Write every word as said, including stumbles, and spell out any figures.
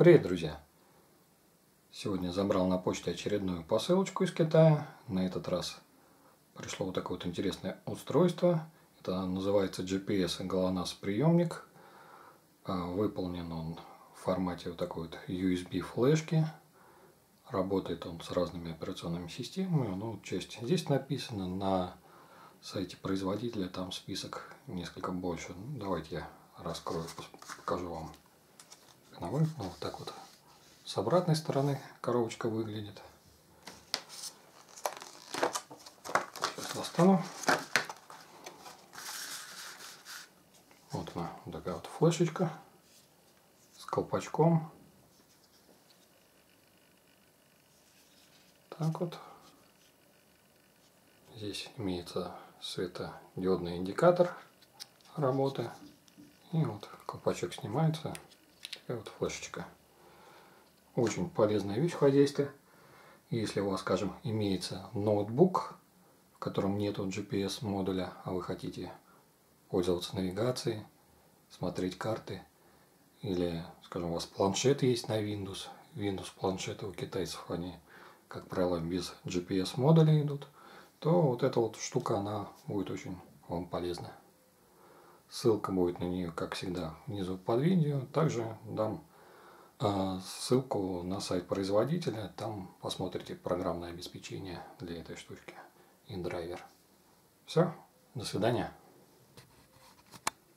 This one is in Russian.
Привет, друзья! Сегодня забрал на почте очередную посылочку из Китая. На этот раз пришло вот такое вот интересное устройство. Это называется джи пи эс GLONASS приемник. Выполнен он в формате вот такой вот ю эс би флешки. Работает он с разными операционными системами. Ну, часть здесь написана, на сайте производителя там список несколько больше. Давайте я раскрою, покажу вам. Ну, вот так вот с обратной стороны коробочка выглядит. Сейчас достану. Вот она, вот такая вот флешечка с колпачком. Так вот. Здесь имеется светодиодный индикатор работы. И вот колпачок снимается. Вот флешечка. Очень полезная вещь в хозяйстве. Если у вас, скажем, имеется ноутбук, в котором нет джи пи эс модуля, а вы хотите пользоваться навигацией, смотреть карты, или, скажем, у вас планшет есть на Windows, Windows планшеты у китайцев, они, как правило, без джи пи эс модуля идут, то вот эта вот штука, она будет очень вам полезна. Ссылка будет на нее, как всегда, внизу под видео. Также дам э, ссылку на сайт производителя. Там посмотрите программное обеспечение для этой штучки и драйвер. Все, до свидания.